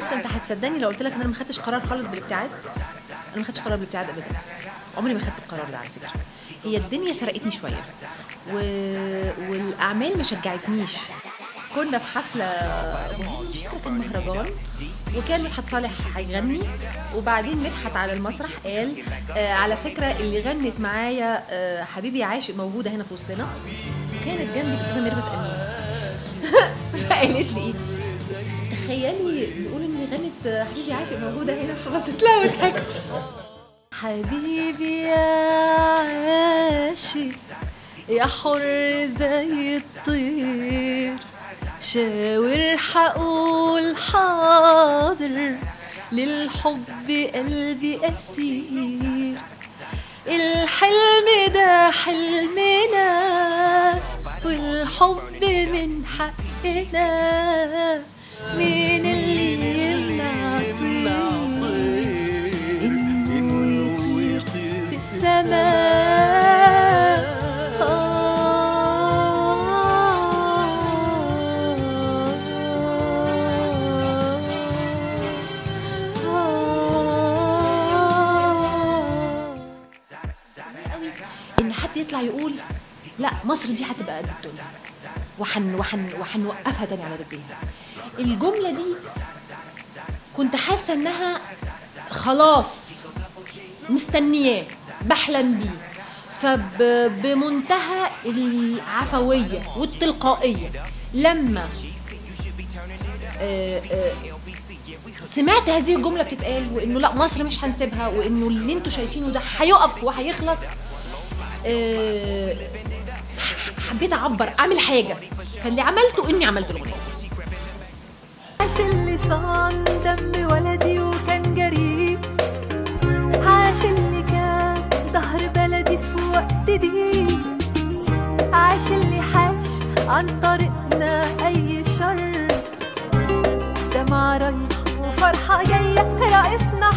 بص انت هتصدقني لو قلت لك ان انا ما خدتش قرار خالص بالابتعاد. انا ما خدتش قرار بالابتعاد ابدا، عمري ما خدت القرار ده على فكره. هي الدنيا سرقتني شويه والاعمال ما شجعتنيش. كنا في حفله مش فاكره كان مهرجان، وكان مدحت صالح هيغني، وبعدين مدحت على المسرح قال على فكره اللي غنت معايا حبيبي عاشق موجوده هنا في وسطنا، وكانت جنبي الاستاذه ميرفت امين. فقالت لي ايه؟ تخيلي بيقولوا ان اللي غنت حبيبي عاشق موجوده هنا، فبصيت لها وضحكت. حبيبي يا عاشق يا حر زي الطير، شاور حقول حاضر، للحب قلبي أسير، الحلم ده حلمنا والحب من حقنا، مين اللي يمنع طير إنه يطير في السماء؟ ان حد يطلع يقول لا مصر دي هتبقى قد الدنيا وحنوقفها تاني على رجليها. الجمله دي كنت حاسه انها خلاص مستنياه بحلم بيه، فبمنتهى العفويه والتلقائيه لما سمعت هذه الجمله بتتقال، وانه لا مصر مش هنسيبها، وانه اللي انتوا شايفينه ده هيقف وهيخلص، حبيت اعبر اعمل حاجه، فاللي عملته اني عملت الاغنيه دي. عاش اللي صان دم ولدي وكان جريء، عاش اللي كان ظهر بلدي في وقت ضيق، عاش اللي حاش عن طريقنا اي شر، دمعه رايحه وفرحه جايه رئيسنا